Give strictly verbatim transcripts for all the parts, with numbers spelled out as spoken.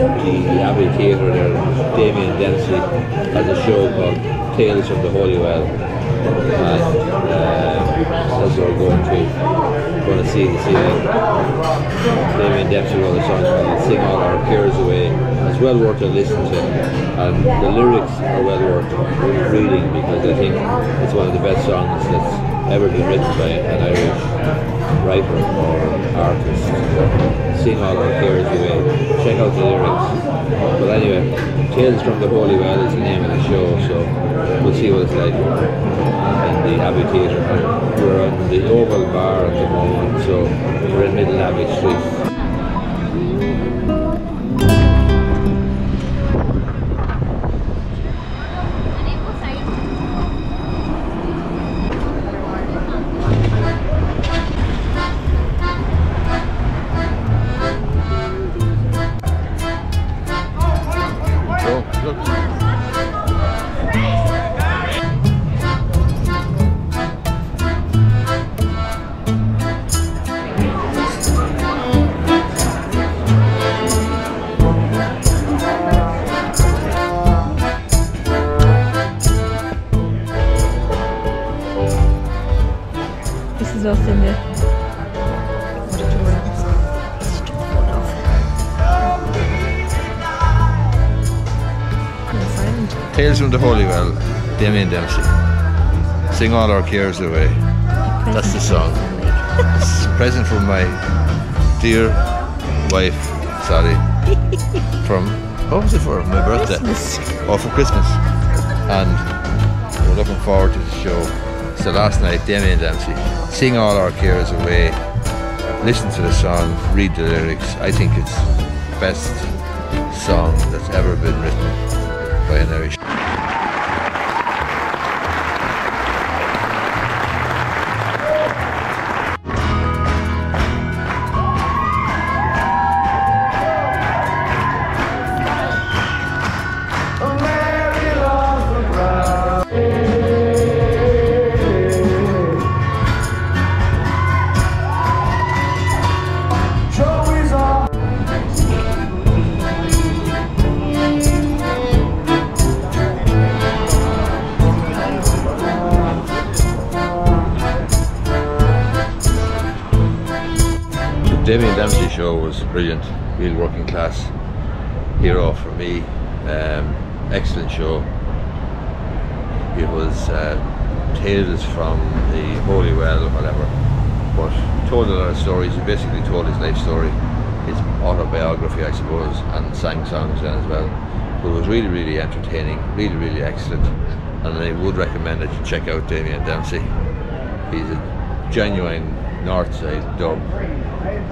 The Abbey Theatre there, Damien Dempsey has a show called Tales of the Holy Well, and uh, that's what we're going to, going to see this evening. Damien Dempsey wrote a song called Sing All Our Cares Away, and it's well worth a listen to, and the lyrics are well worth reading because I think it's one of the best songs that's ever been written by an Irish writer or artist. Sing All Our Cares Away. Check out the lyrics. But anyway, Tales from the Holy Well is the name of the show, so we'll see what it's like in the Abbey Theatre. We're on the Oval Bar at the moment, so we're in Middle Abbey Street. Tales from the Holy Well, Damien Dempsey. Sing All Our Cares Away. That's the song. It's a present from my dear wife, Sally. From, what was it for? My birthday. Christmas. Oh, for Christmas. And we're looking forward to the show. So last night, Damien Dempsey, Sing All Our Cares Away. Listen to the song, read the lyrics. I think it's the best song that's ever been written by an Irish. Damien Dempsey show was brilliant, real working class hero for me. Um, excellent show. It was uh, Tales from the Holy Well or whatever, but told a lot of stories. He basically told his life story, his autobiography I suppose, and sang songs then as well. But it was really, really entertaining, really, really excellent, and I would recommend that you check out Damien Dempsey. He's a genuine Northside dub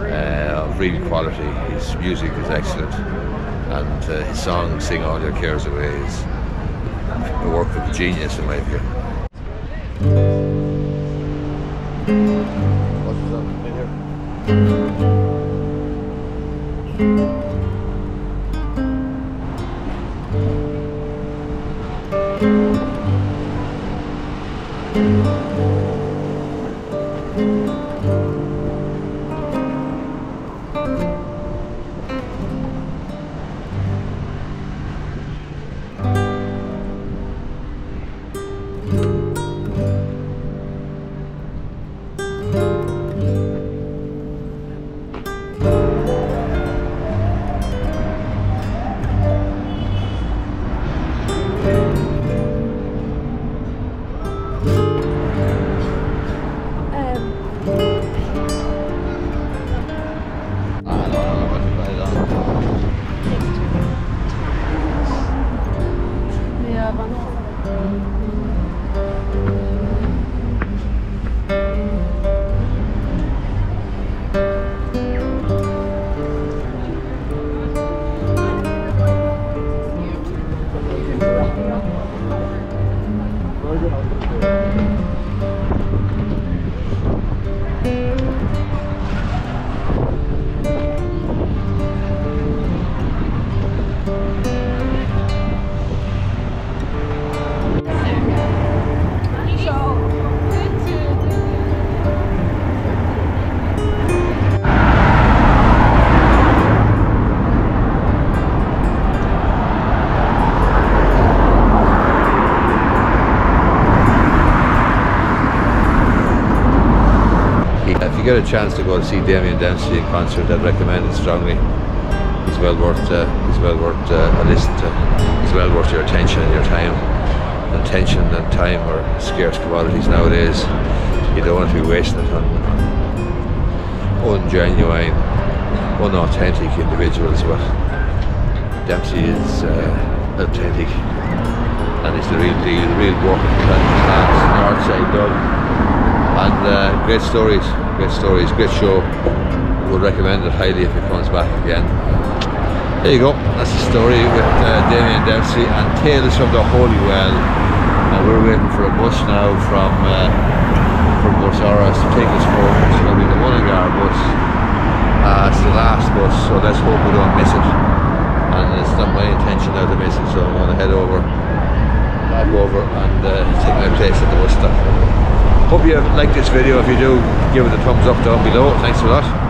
uh, of real quality. His music is excellent, and uh, his song Sing All Your Cares Away is a work of a genius in my view. If you get a chance to go to see Damien Dempsey in concert, I'd recommend it strongly. It's well worth, uh, it's well worth uh, a listen to. It's well worth your attention and your time. Attention and time are scarce commodities nowadays. You don't want to be wasting it on ungenuine, unauthentic individuals, but Dempsey is uh, authentic, and it's the real deal, the real working class, Northside dub, and uh, great stories. Great stories, great show. Would recommend it highly if it comes back again. There you go, that's the story with uh, Damien Dempsey and Tales from the Holy Well. And we're waiting for a bus now from uh, from Bus Aras to take us home. It's going to be the Mullingar bus. Uh, it's the last bus, so let's hope we don't miss it. And it's not my intention now to miss it, so I'm going to head over, back over, and uh, take my place at the bus stop. Hope you like this video. If you do, give it a thumbs up down below. Thanks a lot.